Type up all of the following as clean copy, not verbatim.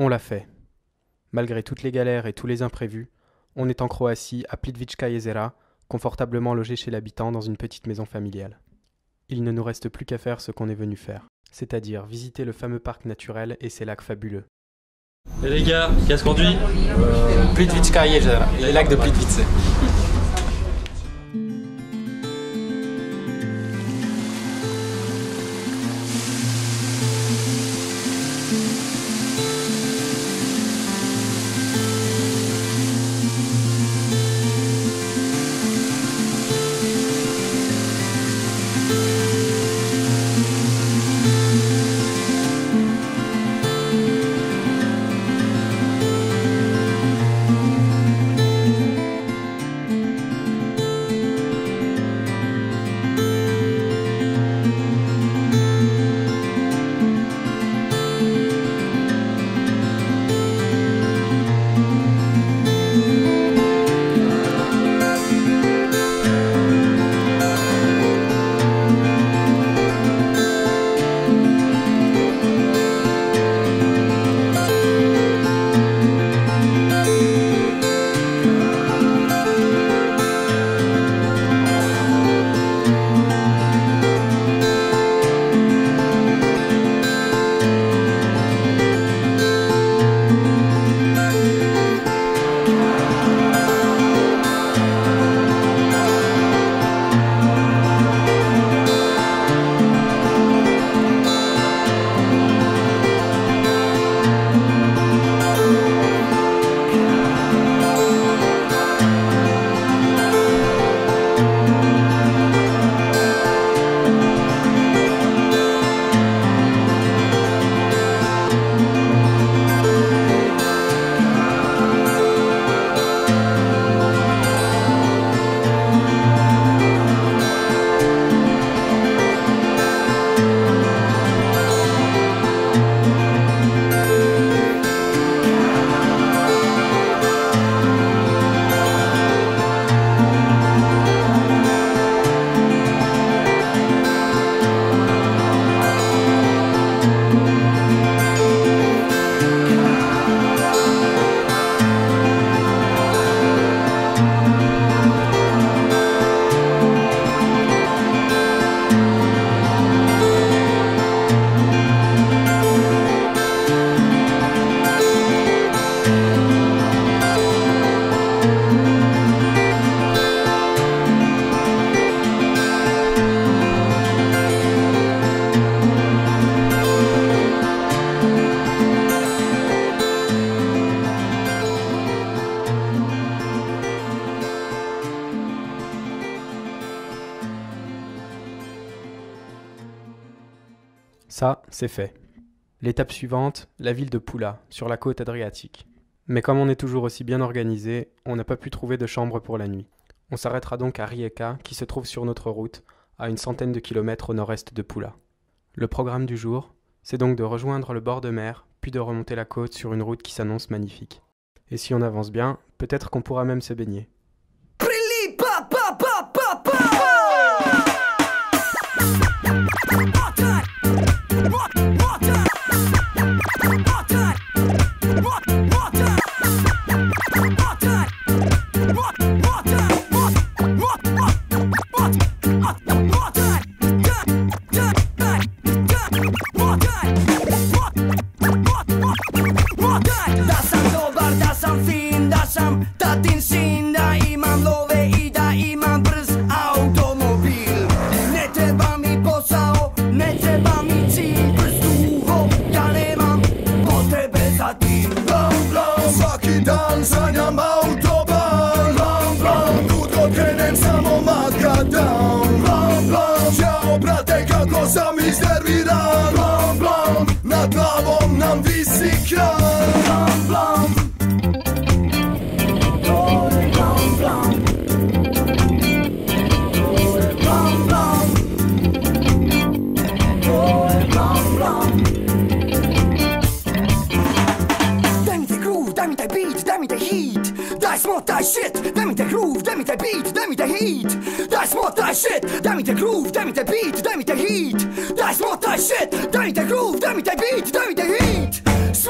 On l'a fait. Malgré toutes les galères et tous les imprévus, on est en Croatie, à Plitvicka Jezera, confortablement logé chez l'habitant dans une petite maison familiale. Il ne nous reste plus qu'à faire ce qu'on est venu faire, c'est-à-dire visiter le fameux parc naturel et ses lacs fabuleux. Et les gars, qu'est-ce qu'on dit ? Plitvicka Jezera, les lacs de Plitvice. Ça, c'est fait. L'étape suivante, la ville de Pula, sur la côte adriatique. Mais comme on est toujours aussi bien organisé, on n'a pas pu trouver de chambre pour la nuit. On s'arrêtera donc à Rijeka, qui se trouve sur notre route, à une centaine de kilomètres au nord-est de Pula. Le programme du jour, c'est donc de rejoindre le bord de mer, puis de remonter la côte sur une route qui s'annonce magnifique. Et si on avance bien, peut-être qu'on pourra même se baigner. Shit, damn it, the groove, damn it, the beat, damn it, the heat.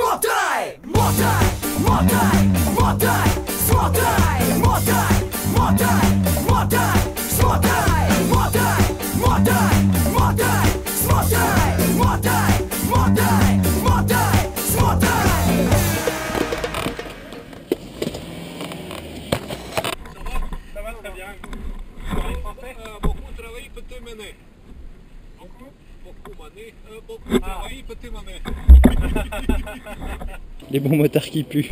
Les bons motards qui puent.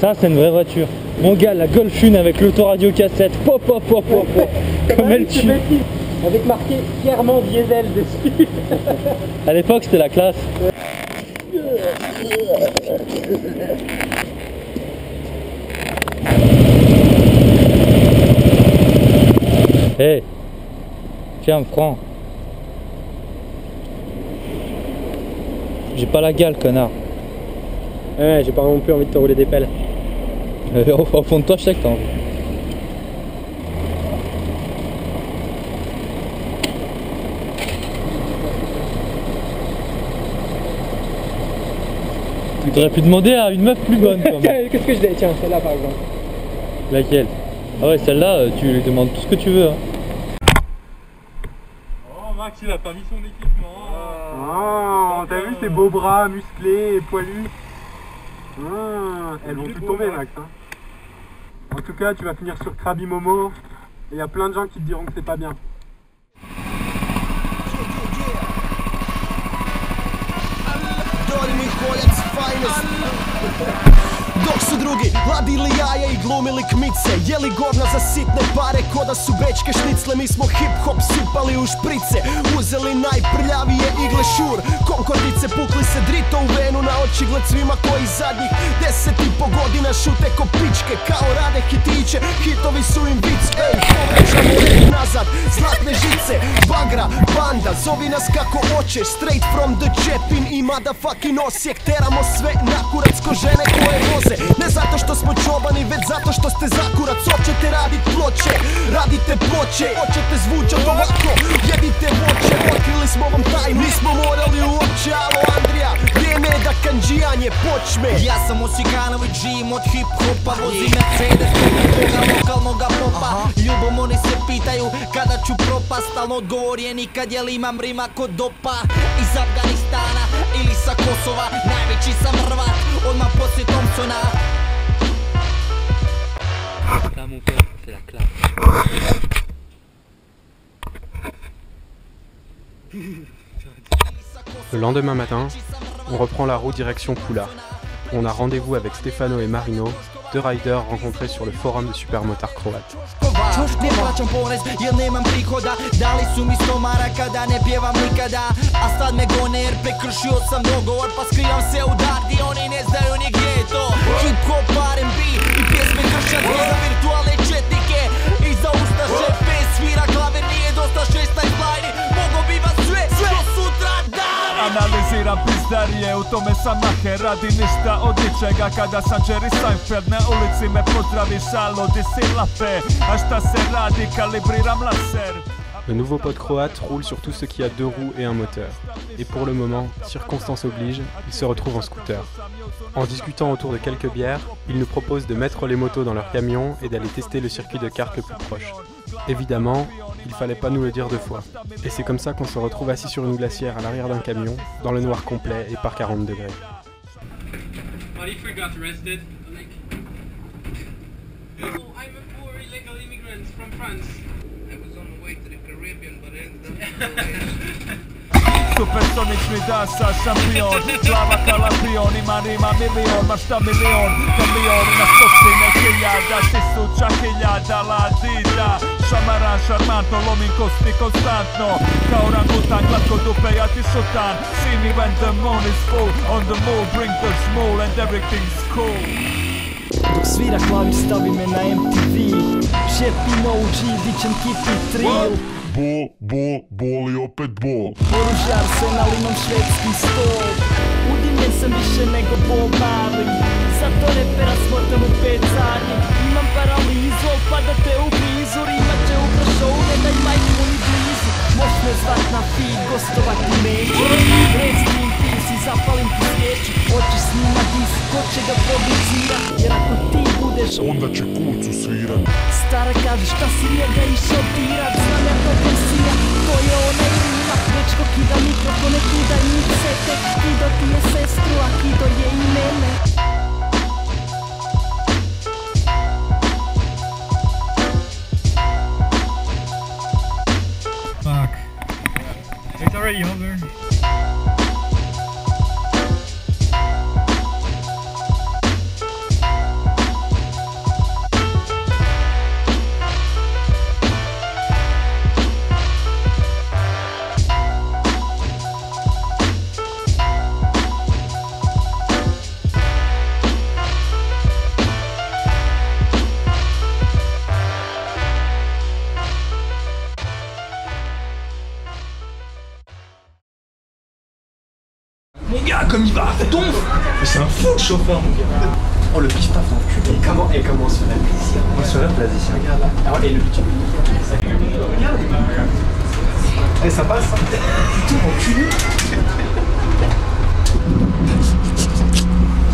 Ça c'est une vraie voiture. Mon gars, la Golf 1 avec l'autoradio cassette, pop pop pop pop, pop. Comme elle tue. Avec marqué clairement diesel dessus. À l'époque c'était la classe. Hé hey, tiens, prends. J'ai pas la gale, connard. Ouais, j'ai pas non plus envie de te rouler des pelles. Au fond de toi, je sais que t'as envie. Tu t'aurais pu demander à une meuf plus bonne. Qu'est-ce que je l'ai? Tiens, celle-là par exemple. Laquelle? Ah ouais, celle-là, tu lui demandes tout ce que tu veux. Hein. Oh, Max, il a pas mis son équipement. Oh, t'as vu ses beaux bras musclés et poilus? Elles vont tout tomber, Max. Hein. En tout cas, tu vas finir sur Krabi Momo. Et il y a plein de gens qui te diront que c'est pas bien. Dok su drugi ladili jaje I glumili kmice Jeli govna za sitne pare Ko da su bečke šnicle Mi smo hip-hop sipali u šprice Uzeli najprljavije igle šur Konkordice pukli se drito u venu Na očigled svima koji zadnjih 10,5 godina šute ko pičke Kao rade hitiće Hitovi su im vic Ej, povrećamo red nazad Zlatne žice, bagra, banda Zovi nas kako hoćeš Straight from the Čepin I motherfucking Osijek Teramo sve na kurac ko žene koje voze Ne zato što smo čobani, već zato što ste zakurac Hoćete radit ploče, radite ploče Hoćete zvučat ovako, jedite voće Otkrili smo vam taj, nismo morali uopće Alo Andrija, vrijeme je da kanđijanje počme Ja sam Osikanovi džim od hip-hopa Vozim Mercedes, toga lokalnoga popa Ljubomorni se pitaju kada ću propast Stalno odgovor je nikad jel imam rima kod dopa Iz Afganistana ili sa Kosova Najveći sam Hrvat, odmah poslije Thompsona Là mon père, c'est la classe. Le lendemain matin, on reprend la route direction Pula. On a rendez-vous avec Stefano et Marino, deux riders rencontrés sur le forum de Supermotard croate. Čvrst ne plaćam porez jer nemam prihoda Dali su mi 100 maraka da ne pjevam nikada A sad me gone jer prekršio sam dogovor Pa skrivam se u dar di oni ne znaju ni gdje je to Hip hop, R&B I pjesme kršćanske Za virtualne četnike I za ustaše Pes svira klavir nije dosta 16 lajni Mogo bi vas sve do sutra dan Analizira Biram pizdarije, u tome sam maher, radi ništa od ničega. Kada sam Jerry Seinfeld, na ulici me pozdravi šalo, di si lape, a šta se radi, kalibriram laser. Le nouveau pote croate roule sur tout ce qui a deux roues et un moteur. Et pour le moment, circonstances obligent, il se retrouve en scooter. En discutant autour de quelques bières, il nous propose de mettre les motos dans leur camion et d'aller tester le circuit de kart le plus proche. Évidemment, il fallait pas nous le dire deux fois. Et c'est comme ça qu'on se retrouve assis sur une glacière à l'arrière d'un camion, dans le noir complet et par 40 degrés. Supersonični dasa, šampion, glava kalapion, ima rima milion, mašta milion, kamion na stotine hiljada, tisuća hiljada ladida, šamaran, šarmantno, lomim kosti konstantno, kao rangutan, glatko dupe, ja ti šutan, see me when the moon is full, on the move, bring the small and everything's cool. Dok svira klavir stavi me na MTV, šepimo u džidićem kipi tril. Bol i opet bol. Oružar se nalimam švedski stol. Udimljen sam više nego Bob Marley. Zato repera smotam u pet zadnji. Imam paralizu, ali padate u blizu. Rimat će uprašo, ne daj majku ni blizu. Moš me zvat na feed, gostovati neću. Restim ti si, zapalim ti svijeću. Hoćeš snimati si, ko će ga producirat. Jer ako ti budeš, onda će kurcu svirat. Stara kaže šta si njega išao dirat. Znam ja to pesija, to je onaj rimak. Večko kida mikrofone, kida njih se tek. Kido ti je sestru, a kido je i mene. Fuck. It's already over. Mon gars, comme il va à tonf. Mais c'est un fou le chauffeur, mon gars. Oh, le pistaf d'enculé. Et comment on se fait plaisir. On se fait plaisir. Regarde là. Ah, et le petit. Regarde. Eh, ça passe. Putain, enculé.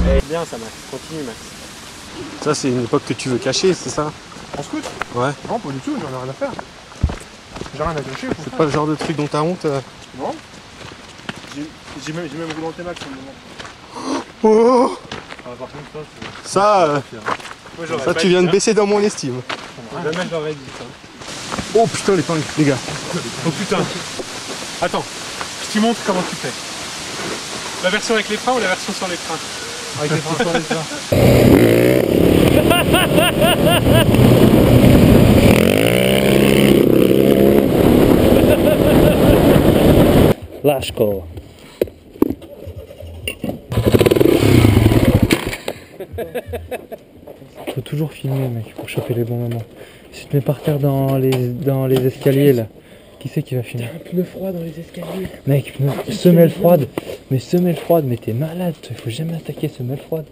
Eh, bien ça, Max. Continue, Max. Ça, c'est une époque que tu veux cacher, c'est ça? On se coûte? Ouais. Non, pas du tout, j'en ai rien à faire. J'ai rien à cacher. C'est pas le genre de truc dont t'as honte? Non. J'ai même voulu rentrer Max sur le moment. Oh par contre, ça tu viens de baisser dans mon estime. Jamais je l'aurais dit ça. Oh putain l'épingle, les gars. Oh putain. Attends, je te montre comment tu fais. La version avec les freins ou la version sans les freins? Avec les freins sans les freins. Laško. Faut toujours filmer mec pour choper les bons moments. Si tu te mets par terre dans les escaliers là, qui c'est qui va filmer? T'as un pneu froid dans les escaliers. Mec, semelle froide, mais t'es malade, il faut jamais attaquer semelle froide.